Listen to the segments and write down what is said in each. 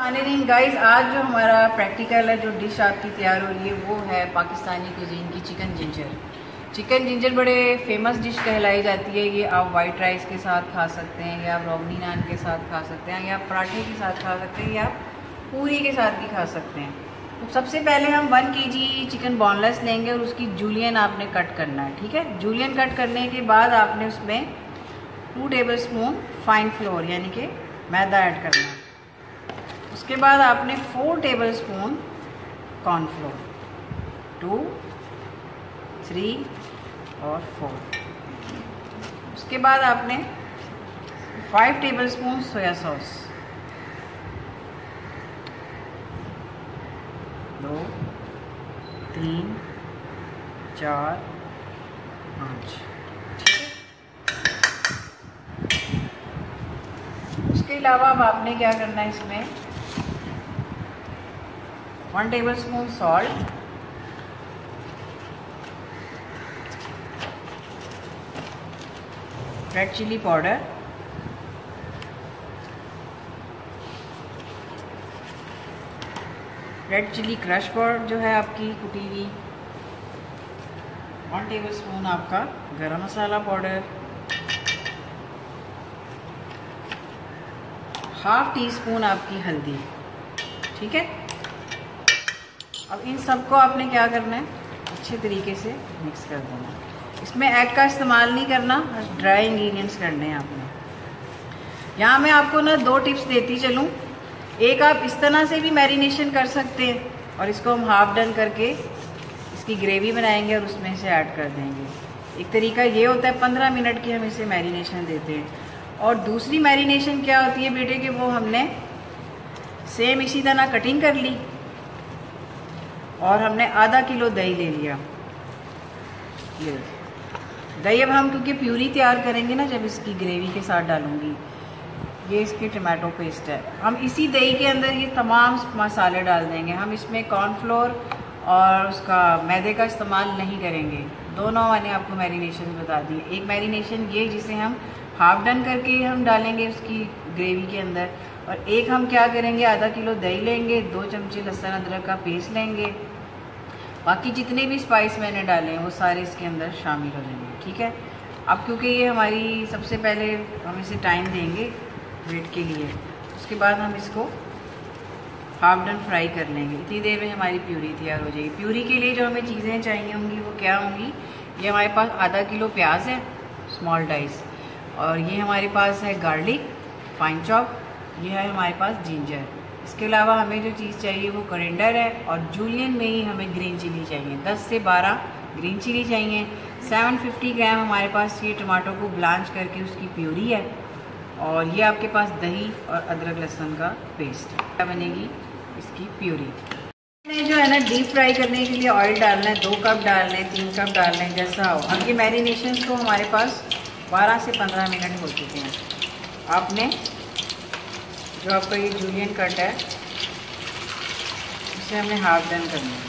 मानेरिन guys, आज जो हमारा प्रैक्टिकल है, जो डिश आपकी तैयार हो रही है वो है पाकिस्तानी कुजीन की चिकन जिंजर। चिकन जिंजर बड़े फेमस डिश कहलाई जाती है। ये आप वाइट राइस के साथ खा सकते हैं, या आप रोगनी नान के साथ खा सकते हैं, या आप पराठे के साथ खा सकते हैं, या आप पूरी के साथ भी खा सकते हैं। तो सबसे पहले हम 1 kg चिकन बोनलेस लेंगे और उसकी जूलियन आपने कट करना है, ठीक है। जूलियन कट करने के बाद आपने उसमें 2 टेबल स्पून फाइन फ्लोर यानी कि मैदा ऐड करना है। उसके बाद आपने 4 टेबल स्पून कॉर्नफ्लोर, 2, 3 और 4। उसके बाद आपने 5 टेबल स्पून सोया सॉस, 2, 3, 4, 5, ठीक है। उसके अलावा अब आपने क्या करना है, इसमें 1 tablespoon salt, 1 red chilli powder, 1 red chilli crush powder जो है आपकी कुटी हुई, 1 टेबल स्पून आपका गरम मसाला पाउडर, ½ टी स्पून आपकी हल्दी, ठीक है। अब इन सबको आपने क्या करना है, अच्छे तरीके से मिक्स कर देना। इसमें एग का इस्तेमाल नहीं करना, ड्राई इंग्रेडिएंट्स करने हैं आपने। यहाँ मैं आपको ना 2 टिप्स देती चलूँ। एक, आप इस तरह से भी मैरिनेशन कर सकते हैं और इसको हम हाफ डन करके इसकी ग्रेवी बनाएंगे और उसमें से ऐड कर देंगे। एक तरीका ये होता है, 15 मिनट की हम इसे मैरिनेशन देते हैं। और दूसरी मैरिनेशन क्या होती है बेटे, कि वो हमने सेम इसी तरह कटिंग कर ली और हमने ½ किलो दही ले लिया। ये दही अब हम, क्योंकि प्यूरी तैयार करेंगे ना, जब इसकी ग्रेवी के साथ डालूंगी। ये इसकी टमाटो पेस्ट है, हम इसी दही के अंदर ये तमाम मसाले डाल देंगे। हम इसमें कॉर्नफ्लोर और उसका मैदे का इस्तेमाल नहीं करेंगे। दोनों मैंने आपको मैरिनेशन बता दी। एक मैरिनेशन ये जिसे हम हाफ डन करके हम डालेंगे उसकी ग्रेवी के अंदर, और एक हम क्या करेंगे, ½ किलो दही लेंगे, 2 चमचे लहसुन अदरक का पेस्ट लेंगे, बाकी जितने भी स्पाइस मैंने डाले हैं वो सारे इसके अंदर शामिल हो जाएंगे, ठीक है। अब क्योंकि ये हमारी, सबसे पहले हम इसे टाइम देंगे वेट के लिए, उसके बाद हम इसको हाफ डन फ्राई कर लेंगे। इतनी देर में हमारी प्यूरी तैयार हो जाएगी। प्यूरी के लिए जो हमें चीज़ें चाहिए होंगी वो क्या होंगी, ये हमारे पास ½ किलो प्याज है स्मॉल डाइस, और ये हमारे पास है गार्लिक फाइन चॉप, ये है हमारे पास जिंजर। इसके अलावा हमें जो चीज़ चाहिए वो कoriander है, और जूलियन में ही हमें ग्रीन चिली चाहिए, 10 से 12 ग्रीन चिली चाहिए। 750 ग्राम हमारे पास ये टमाटो को ब्लांच करके उसकी प्यूरी है, और ये आपके पास दही और अदरक लहसुन का पेस्ट है। क्या बनेगी इसकी प्यूरी। मैंने जो है ना डीप फ्राई करने के लिए ऑयल डालना है, 2 कप डालना है, 3 कप डालना है, जैसा हो। अब ये मैरिनेशन को हमारे पास 12 से 15 मिनट हो चुके हैं। आपने जो आपका ये जूलियन कट है उसे हमने हाफ डन करना है।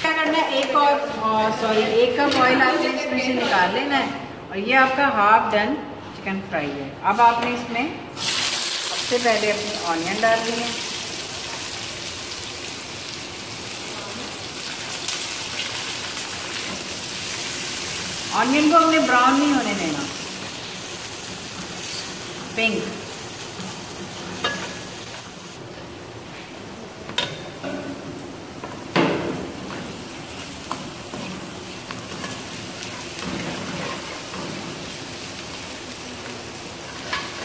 क्या करना है, एक कप ऑयल आपने इसमें से निकाल लेना है, और ये आपका हाफ डन चिकन फ्राई है। अब आपने इसमें सबसे पहले अपनी ऑनियन डाल दी है, ऑनियन को हमने ब्राउन नहीं होने देना, पिंक।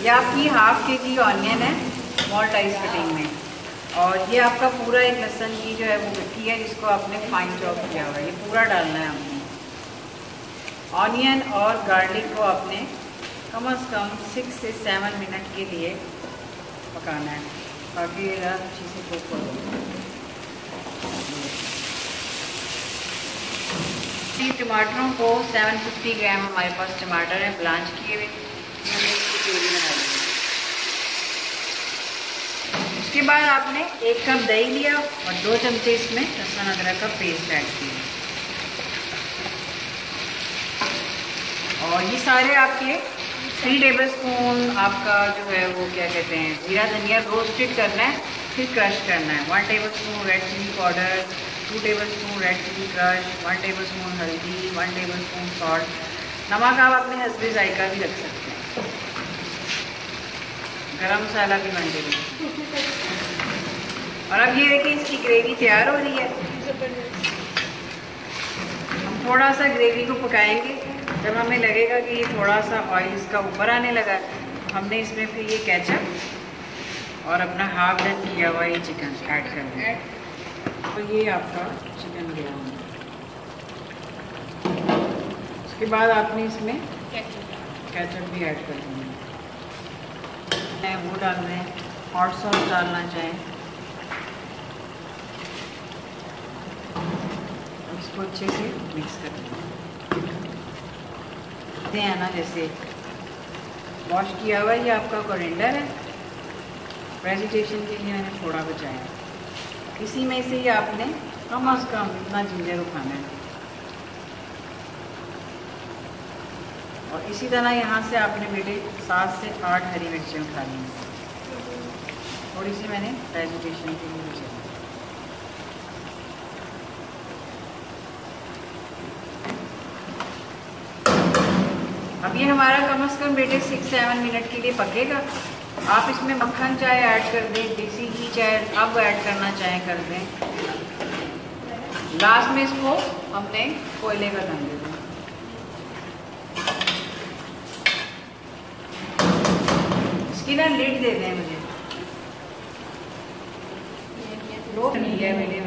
ये आपकी ½ kg ऑनियन है स्मॉल डाइस कटिंग में, और ये आपका पूरा एक लहसुन की जो है वो गट्ठी है, जिसको आपने फाइन चॉप किया हुआ है, ये पूरा डालना है हमने। ऑनियन और गार्लिक को आपने कम से कम 6 से 7 मिनट के लिए पकाना है, ताकि ये अच्छे से कुक हो। टमाटरों को 750 ग्राम हमारे पास टमाटर है ब्लांच किए हुए, इसकी प्यूरी बना लेंगे। उसके बाद आपने 1 कप दही लिया और 2 चमचे इसमें लहसुन अदरक का पेस्ट ऐड किया, और ये सारे आपके 3 टेबलस्पून आपका जो है वो क्या कहते हैं जीरा धनिया रोस्टेड करना है, फिर क्रश करना है। 1 tablespoon red chilli powder, 2 tablespoon red chilli crush, 1 tablespoon हल्दी, 1 टेबलस्पून सॉल्ट। नमक आप अपने हस्बे जायका भी रख सकते हैं, गरम मसाला भी 1 टेबलस्पून। और अब ये देखिए इसकी ग्रेवी तैयार हो रही है। हम थोड़ा सा ग्रेवी को पकाएंगे, जब हमें लगेगा कि ये थोड़ा सा ऑयल इसका ऊपर आने लगा है, हमने इसमें फिर ये केचप और अपना हाफ डन किया हुआ ये चिकन ऐड कर दिया। तो ये आपका चिकन गया हुआ, उसके बाद आपने इसमें केचप भी ऐड कर दिया, वो डालना है, हॉट सॉस डालना चाहें, इसको अच्छे से मिक्स कर देंगे। है ना, जैसे वॉश किया हुआ ये आपका कोरिएंडर है, प्रेजेंटेशन के लिए मैंने थोड़ा बचाया। इसी में से ही आपने कम अज़ कम इतना जिंजर उठाना है, और इसी तरह यहाँ से आपने बेटे 7 से 8 हरी मिर्चें उठा ली, थोड़ी सी मैंने प्रेजेंटेशन के लिए बचाई। अब ये हमारा कम से कम बेटे 6-7 मिनट के लिए पकेगा। आप इसमें मक्खन चाहे ऐड कर दें, देसी घी चाहे आप ऐड करना चाहे कर दें। लास्ट में इसको हमने कोयले का दम दे दें, इसकी ना लिड दे दें। मुझे लो नहीं है मेरे